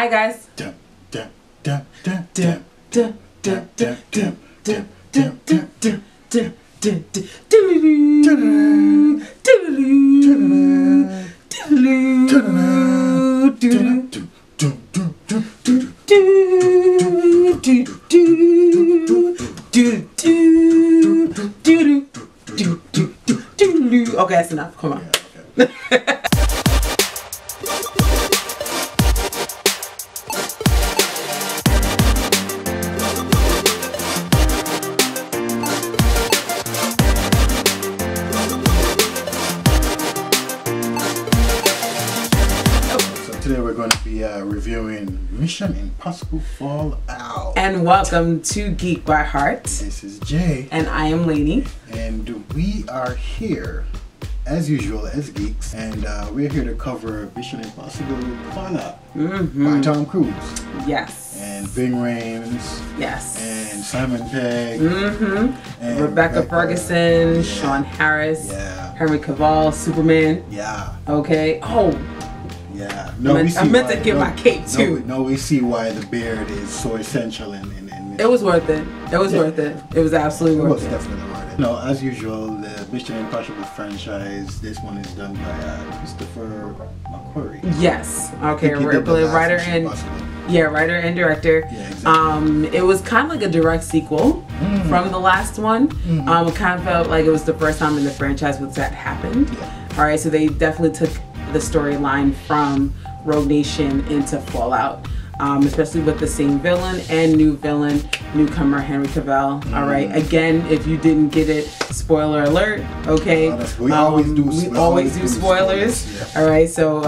Hi, guys. Okay, that's enough. Come on. Yeah, okay. Today we're going to be reviewing Mission Impossible Fallout. And welcome to Geek by Heart. This is Jay. And I am Lainey. And we are here, as usual, as geeks. And we're here to cover Mission Impossible Fallout by Tom Cruise. Yes. And Ving Rhames. Yes. And Simon Pegg. And Rebecca Ferguson, yeah. Sean Harris. Yeah. Henry Cavill, Superman. Yeah. Okay. Oh. Yeah, no, I meant to get my cape too. No, we see why the beard is so essential in it was worth it. It was worth it. It was absolutely worth it. It was definitely worth it. No, as usual, the Mission Impossible franchise, this one is done by Christopher McQuarrie. Yes. Okay, writer and director. Yeah, exactly. It was kind of like a direct sequel from the last one. It kind of felt like it was the first time in the franchise that happened. Yeah. All right, so they definitely took the storyline from Rogue Nation into Fallout, especially with the same villain and newcomer Henry Cavill. All right, again, if you didn't get it, spoiler alert. Okay, we always do spoilers. Yeah. All right, so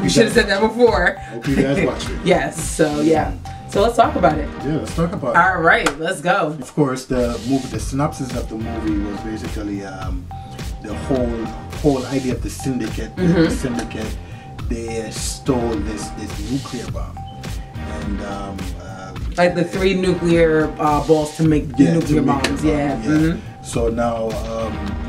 we should have said that before. Hope you guys watch it. Yes, so yeah. So let's talk about it. Yeah, let's talk about it. All right, let's go. Of course, the synopsis of the movie was basically the whole idea of the syndicate. The syndicate, they stole this nuclear bomb, and like the three nuclear balls to make nuclear bombs. Yeah. So now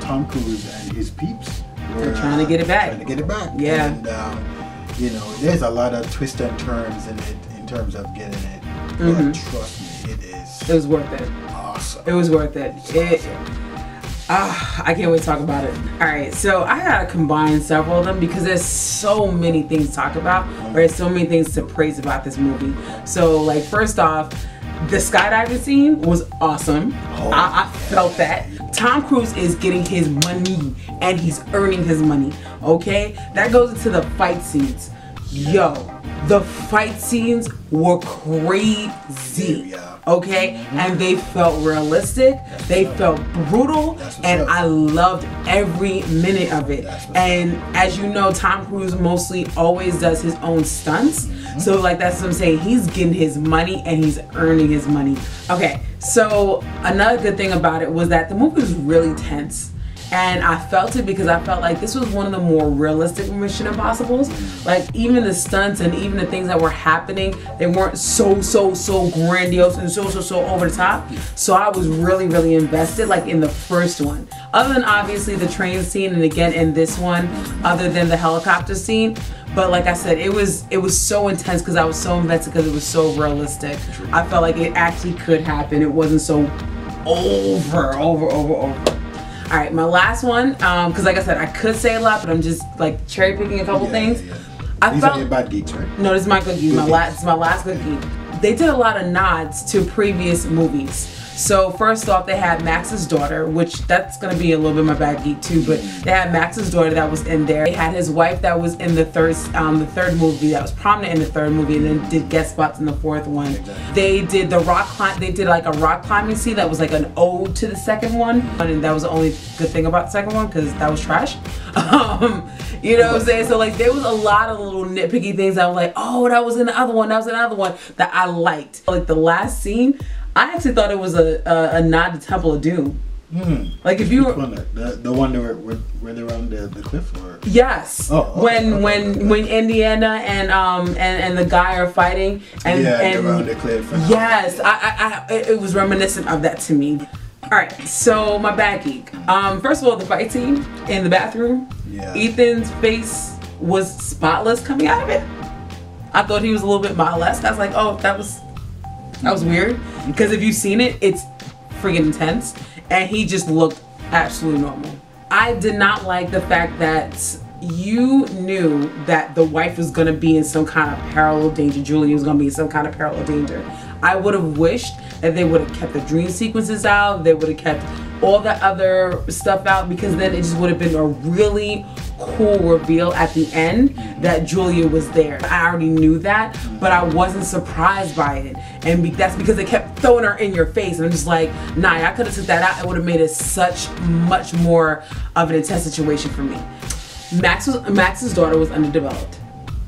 Tom Cruise and his peeps were trying to get it back. Yeah. And you know, there's a lot of twists and turns in it in terms of getting it. But trust me, it is. It was worth it. Awesome. It was worth it. Awesome. I can't wait to talk about it. All right, so I gotta combine several of them because there's so many things to talk about, or there's so many things to praise about this movie. So, like, first off, the skydiving scene was awesome. I felt that. Tom Cruise is getting his money, and he's earning his money, okay? That goes into the fight scenes. Yo, the fight scenes were crazy. Okay, and they felt realistic, they felt brutal, and I loved every minute of it. And as you know, Tom Cruise mostly always does his own stunts, so like that's what I'm saying, he's getting his money and he's earning his money. Okay, so another good thing about it was that the movie was really tense. And I felt it because I felt like this was one of the more realistic Mission Impossibles. Like, even the stunts and even the things that were happening, they weren't so grandiose and so over the top. So I was really invested, like in the first one. Other than obviously the train scene, and again in this one, other than the helicopter scene. But like I said, it was so intense because I was so invested because it was so realistic. I felt like it actually could happen. It wasn't so over. All right, my last one, because like I said, I could say a lot, but I'm just like cherry picking a couple things. Yeah. These are your bad geeks, right? No, this is my good geek. This is my last good geek. They did a lot of nods to previous movies. So first off, they had Max's daughter, which that's gonna be a little bit my bad geek too. But they had Max's daughter that was in there. They had his wife that was in the third movie, that was prominent in the third movie, and then did guest spots in the fourth one. Exactly. They did the rock climb. They did like a rock climbing scene that was like an ode to the second one, and that was the only good thing about the second one because that was trash. You know what I'm saying? So like there was a lot of little nitpicky things that I was like, oh, that was in the other one. That was another one that I liked. Like the last scene, I actually thought it was a nod to Temple of Doom. Like if you were the one where they're on the cliff, or yes, when Indiana and the guy are fighting, and they're on the cliff. Yes, it was reminiscent of that to me. All right, so my bad geek. First of all, the fight scene in the bathroom. Yeah. Ethan's face was spotless coming out of it. I thought he was a little bit molested. I was like, oh, that was weird. Because if you've seen it, it's freaking intense. And he just looked absolutely normal. I did not like the fact that you knew that the wife was going to be in some kind of parallel danger. Julie was going to be in some kind of parallel danger. I would have wished that they would have kept the dream sequences out. They would have kept all the other stuff out, because then it just would have been a really cool reveal at the end that Julia was there. I already knew that, but I wasn't surprised by it, and that's because they kept throwing her in your face, and I'm just like, nah, I could have took that out. It would have made it such much more of an intense situation for me. Max's daughter was underdeveloped.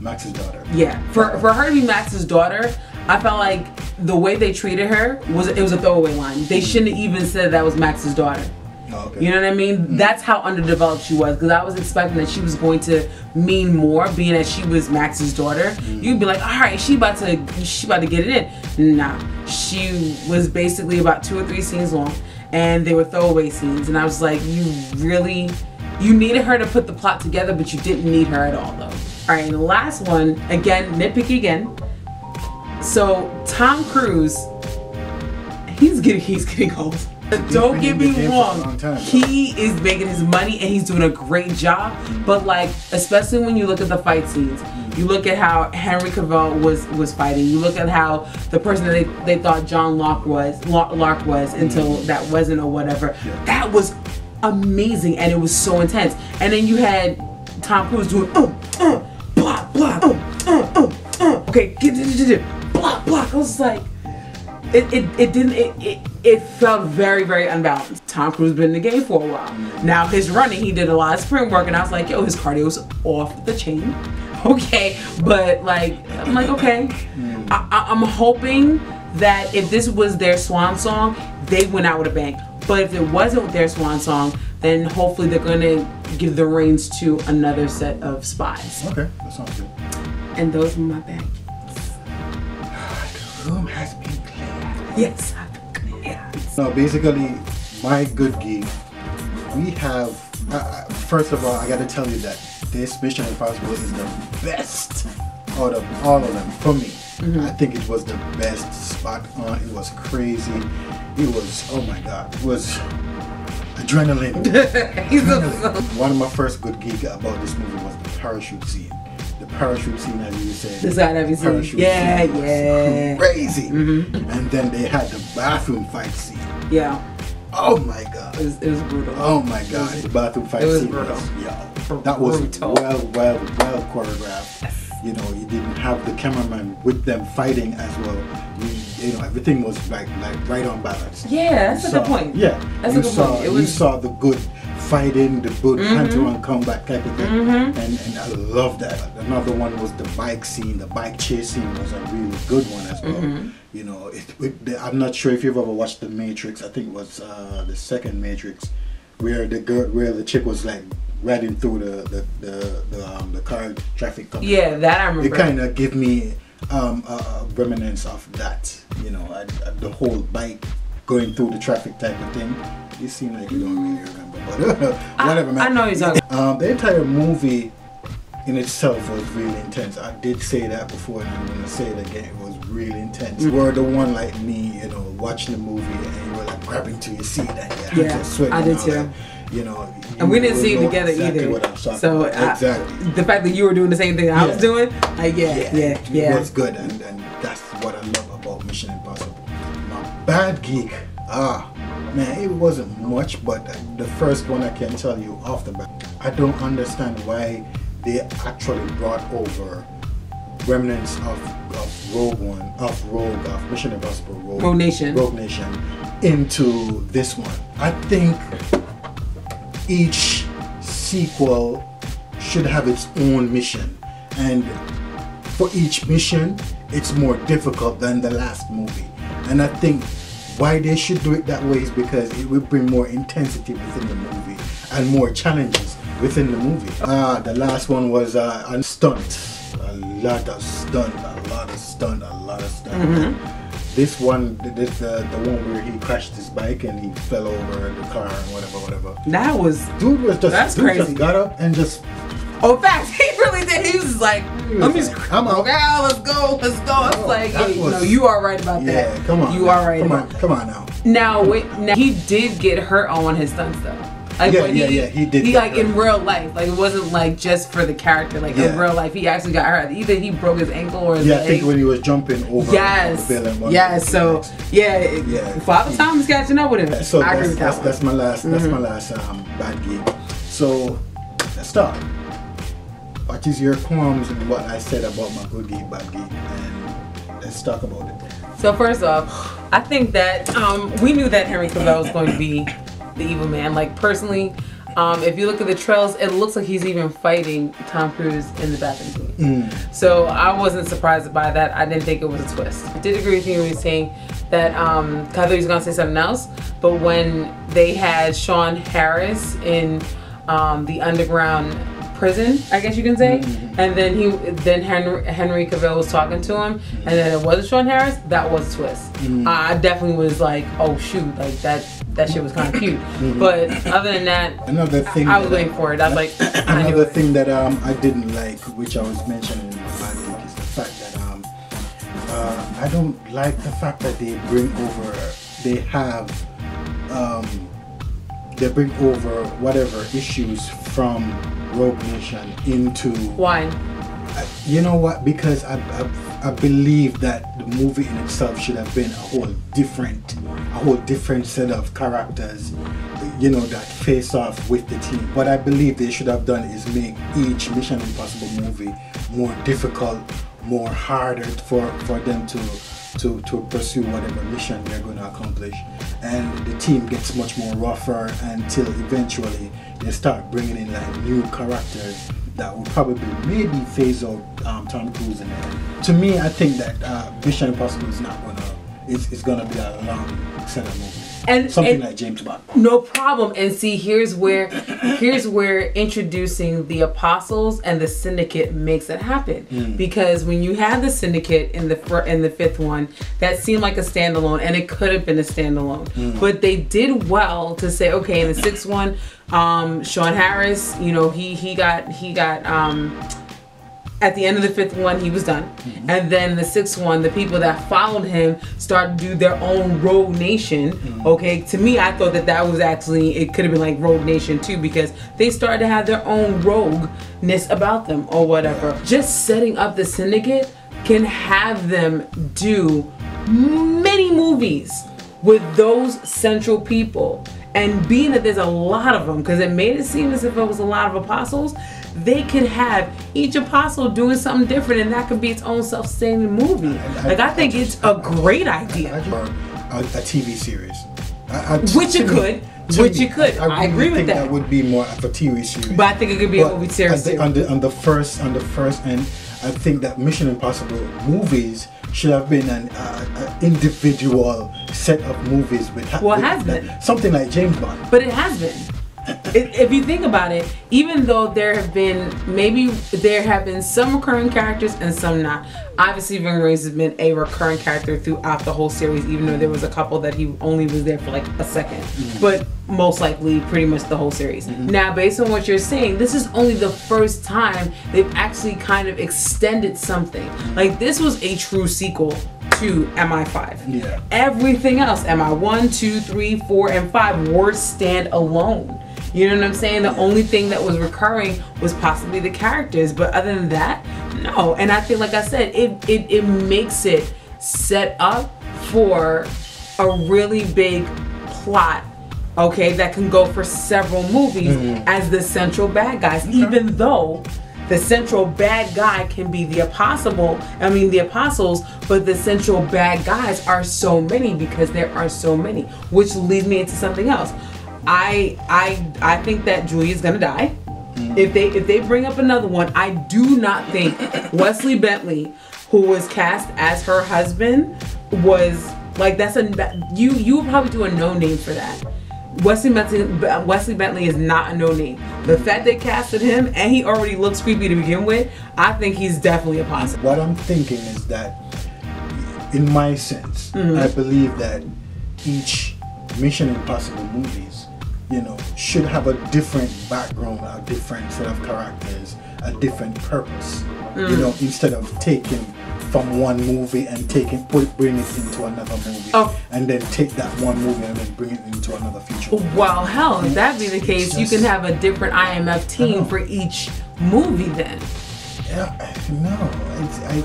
Max's daughter. Yeah, for her to be Max's daughter, I felt like the way they treated her was a throwaway line. They shouldn't have even said that was Max's daughter. Oh, okay. You know what I mean? Mm-hmm. That's how underdeveloped she was, because I was expecting that she was going to mean more, being that she was Max's daughter. Mm-hmm. You'd be like, all right, she about to get it in. Nah, she was basically about 2 or 3 scenes long, and they were throwaway scenes. And I was like, you needed her to put the plot together, but you didn't need her at all, though. All right, and the last one, again, nitpicky again. So Tom Cruise, he's getting old. Don't get me wrong, he is making his money and he's doing a great job, but like, especially when you look at the fight scenes, you look at how Henry Cavill was fighting, you look at how the person that they thought John Locke was, until that wasn't or whatever, that was amazing and it was so intense. And then you had Tom Cruise doing blah blah okay, blah blah. I was like, it felt very, very unbalanced. Tom Cruise been in the game for a while. Now his running, he did a lot of sprint work, and I was like, yo, his cardio's off the chain. Okay, but like, I'm like, okay. I'm hoping that if this was their swan song, they went out with a bang. But if it wasn't their swan song, then hopefully they're gonna give the reins to another set of spies. Okay, that sounds good. And those were my bad kids. The room has been cleared. Yes, I've been cleared. So basically, my good geek, we have, first of all, I gotta tell you that this Mission Impossible is the best out of all of them for me. Mm-hmm. I think it was the best, spot on. It was crazy. It was, oh my God, it was adrenaline. Adrenaline. One of my first good geek about this movie was the parachute scene. The parachute scene, as you said. This out of parachute scene was crazy. Mm-hmm. And then they had the bathroom fight scene. Yeah. Oh my God. It was brutal. Oh my God. The bathroom fight scene brutal. That was brutal. well choreographed. Yes. You know, you didn't have the cameraman with them fighting as well. You know, everything was like right on balance. Yeah, that's a good point. Yeah, that's a good point. You saw the good fighting, the good hand-to-hand combat type of thing, and I love that. Another one was the bike scene. The bike chase scene was a really good one as well. You know, I'm not sure if you've ever watched The Matrix. I think it was the second Matrix, where the chick was like riding through the car traffic company. Yeah, that I remember. It kind of gave me a reminiscence of that. You know, the whole bike going through the traffic type of thing. You seem like you don't really remember, but whatever, man. I know you're talking. The entire movie in itself was really intense. I did say that before, and I'm gonna say it again. It was really intense. Were the one like me, you know, watching the movie and you were like grabbing to your seat and yeah, sweating. I did too. That. You know, and we didn't see it together either. So the fact that you were doing the same thing I was doing, it was good, and that's what I love about Mission Impossible. My bad geek, man, it wasn't much, but the first one I can tell you off the bat, I don't understand why they actually brought over remnants of Rogue, of Mission Impossible Rogue Nation into this one. I think each sequel should have its own mission, and for each mission it's more difficult than the last movie, and I think why they should do it that way is because it will bring more intensity within the movie and more challenges within the movie. The last one was a stunt, a lot of stunt. This one, the one where he crashed his bike and he fell over the car and whatever. That was just crazy. Dude just got up and just Oh, facts. He really did. He was like, let's go. I was like, hey, no, you are right about that. Yeah, come on. You are right about that. Come on now. Now, he did get hurt on his stunt stuff. Like, he did. He like in real life, like it wasn't like just for the character. Like in real life, he actually got hurt. Either he broke his ankle or his leg. I think when he was jumping over. Yes. So Father Tom's catching up with him. So I agree with that. That's my last. That's my last bad game. So let's start. What is your qualms with what I said about my good game, bad game, and let's talk about it. So first off, I think that we knew that Henry Cavill was going to be the evil man. Like personally, if you look at the trails, it looks like he's even fighting Tom Cruise in the bathroom scene. So I wasn't surprised by that. I didn't think it was a twist. I did agree with you when you were saying that Cavill was gonna say something else, but when they had Sean Harris in the underground prison, I guess you can say, and then Henry Cavill was talking to him, and then it wasn't Sean Harris. That was a twist. I definitely was like, oh shoot, like that shit was kind of cute. But other than that, another thing I was waiting for it. I was like, another thing that I didn't like, which I was mentioning in my bad week, is the fact that I don't like the fact that they bring over, they bring over whatever issues from Rogue Nation into... Why? You know what? Because I believe that the movie in itself should have been a whole different set of characters, you know, that face off with the team. What I believe they should have done is make each Mission Impossible movie more difficult, more harder for them to pursue whatever mission they're going to accomplish, and the team gets much more rougher until eventually they start bringing in like new characters that will probably maybe phase out Tom Cruise in it. To me, I think that Mission Impossible is not gonna, it's gonna be a long set of movies, and something like James Bond. No problem. And see, here's where introducing the Apostles and the Syndicate makes it happen. Because when you had the Syndicate in the fifth one, that seemed like a standalone, and it could have been a standalone. But they did well to say, okay, in the sixth one, Sean Harris, you know, he got at the end of the fifth one, he was done. And then the sixth one, the people that followed him started to do their own Rogue Nation. Okay, to me, I thought that was actually, it could have been like Rogue Nation too, because they started to have their own rogueness about them or whatever. Just setting up the Syndicate can have them do many movies with those central people. And being that there's a lot of them, because it made it seem as if it was a lot of Apostles, they could have each Apostle doing something different, and that could be its own self-sustaining movie. I think it's a great idea. A TV series. Which it could. I agree with that. That would be more of a TV series. But I think it could be a movie series too. On the first end, I think that Mission Impossible movies should have been an individual set of movies with. Well, it has been something like James Bond. But it has been. If you think about it, even though there have been some recurring characters and some not. Obviously, Ving Rhames has been a recurring character throughout the whole series, even though there was a couple that he only was there for like a second. But most likely, pretty much the whole series. Now, based on what you're saying, this is only the first time they've actually kind of extended something. Like, this was a true sequel to MI5. Everything else, MI1, 2, 3, 4, and 5 were standalone. You know what I'm saying? The only thing that was recurring was possibly the characters, but other than that, no. And I feel like I said, it makes it set up for a really big plot, okay, that can go for several movies as the central bad guys, even though the central bad guy can be the apostles, but the central bad guys are so many because there are so many, which leads me into something else. I think that Julia's gonna die. If they bring up another one, I do not think Wesley Bentley, who was cast as her husband, was like, you would probably do a no name for that. Wesley Bentley is not a no name. The fact they casted him and he already looks creepy to begin with, I think he's definitely a positive. What I'm thinking is that, in my sense, I believe that each Mission Impossible movies, you know, should have a different background, a different set of characters, a different purpose. Mm. You know, instead of taking from one movie and bring it into another movie, and then take that one movie and then bring it into another feature. Well, hell, if that be the case, just, you can have a different IMF team for each movie then. No,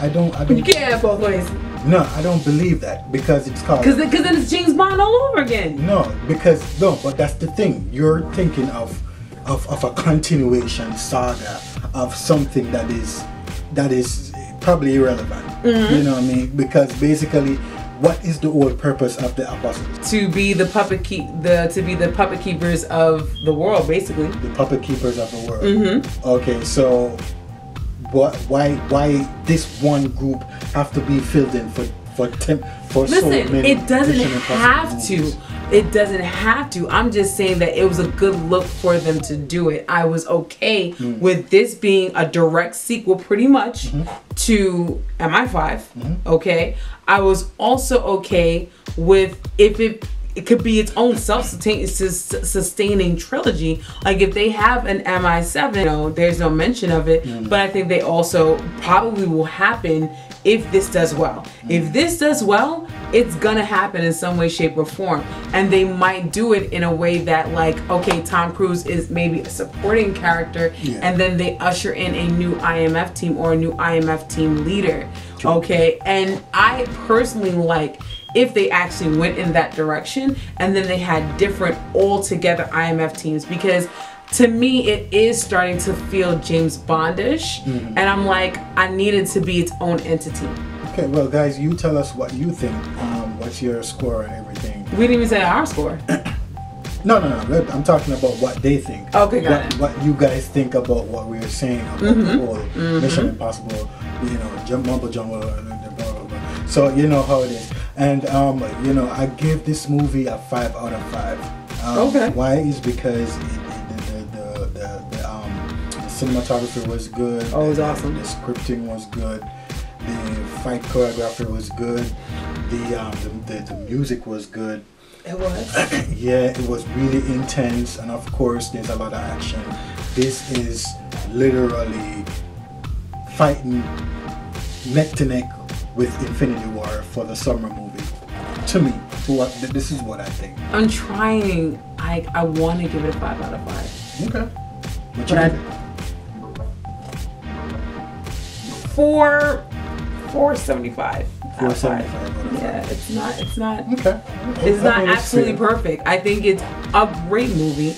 I don't. You can't have both ways. No, I don't believe that, because it's called. Because then it's James Bond all over again. No, but that's the thing. You're thinking of a continuation saga of something that is probably irrelevant. Mm-hmm. You know what I mean? Because basically, what is the whole purpose of the apostles? To be the puppet keepers of the world, basically. The puppet keepers of the world. Mm-hmm. Okay, so. Why this one group have to be filled in for so many? Listen, it doesn't have to. It doesn't have to. I'm just saying that it was a good look for them to do it. I was okay with this being a direct sequel, pretty much, to MI5. Okay, I was also okay with if it could be its own self-sustaining trilogy. Like if they have an MI7, you know, there's no mention of it, but I think they also probably will happen if this does well. If this does well, it's gonna happen in some way, shape, or form. And they might do it in a way that, like, okay, Tom Cruise is maybe a supporting character, and then they usher in a new IMF team or a new IMF team leader. Okay, and I personally like if they actually went in that direction and then they had different all-together IMF teams, because to me it is starting to feel James Bondish, and I'm like, I need it to be its own entity. Okay, well guys, you tell us what you think. What's your score and everything? We didn't even say our score. No, I'm talking about what they think. Okay, what you guys think about what we are saying about the whole Mission Impossible, you know, mumble jumble, blah, blah, blah. So you know how it is. And you know, I give this movie a 5 out of 5. Okay. Why is because the cinematography was good. Oh, it was awesome. The scripting was good. The fight choreography was good. The music was good. It was. Yeah, it was really intense, and of course, there's a lot of action. This is literally fighting neck to neck with Infinity War for the summer movie. To me, this is what I think. I'm trying. I want to give it a 5 out of 5. Okay. What you think? 475. 475. Yeah, it's not. Okay. It's not absolutely perfect. I think it's a great movie.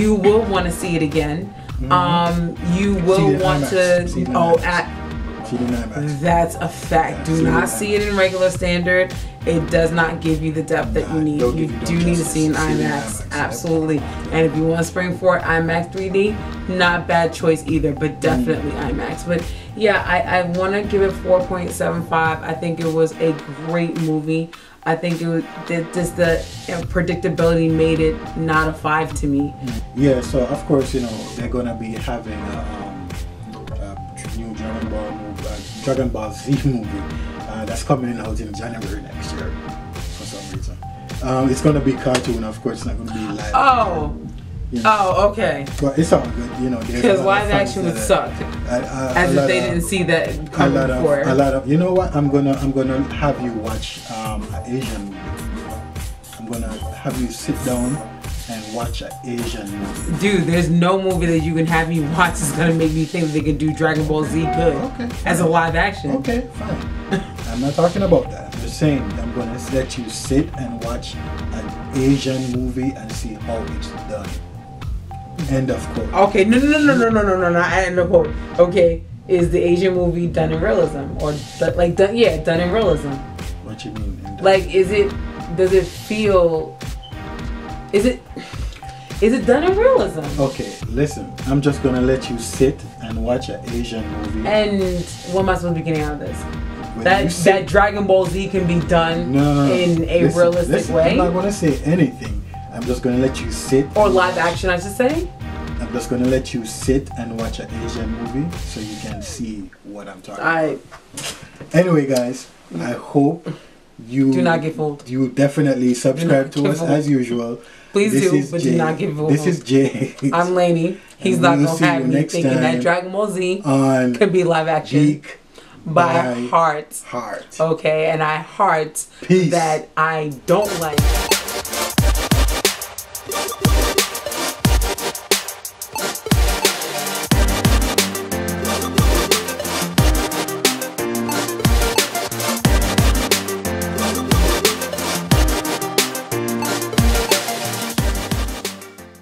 You will want to see it again. You will want to. Oh, that's a fact. Do not see it in regular standard. It does not give you the depth that you need. You do need to see an IMAX, absolutely. And if you want to spring for it, IMAX 3D, not bad choice either, but definitely IMAX. But yeah, I want to give it 4.75. I think it was a great movie. I think it was, just the predictability made it not a 5 to me. Yeah, so of course, you know, they're going to be having a new Dragon Ball Z movie that's coming out in January next year for some reason. It's gonna be cartoon, of course. It's not gonna be live. You know. Oh, okay. But it's all good, you know. Because live action would suck. As if they didn't see that coming before. You know what? I'm gonna have you watch an Asian movie. I'm gonna have you sit down and watch an Asian movie. Dude, there's no movie that you can have me watch that's gonna make me think that they can do Dragon Ball Z good as a live action. Okay, fine. I'm not talking about that. I'm just saying I'm gonna let you sit and watch an Asian movie and see how it's done. End of quote. Okay, no. End of quote. Okay, is the Asian movie done in realism or like done? Yeah, done in realism. What you mean? Like, is it? Does it feel? Is it done in realism? Okay, listen. I'm just gonna let you sit and watch an Asian movie. And what am I supposed to be getting out of this? That Dragon Ball Z can be done in a realistic way? I'm not gonna say anything. I'm just gonna let you sit. Or live action, I should say. I'm just gonna let you sit and watch an Asian movie so you can see what I'm talking about. Anyway, guys, I hope you do not give old. You definitely subscribe to us old. As usual. Please this do, but Jay. Do not give old. This is Jay. I'm Lainey. He's not going to have me thinking that Dragon Ball Z could be live action. Geek by Heart. Okay, and I heart that I don't like.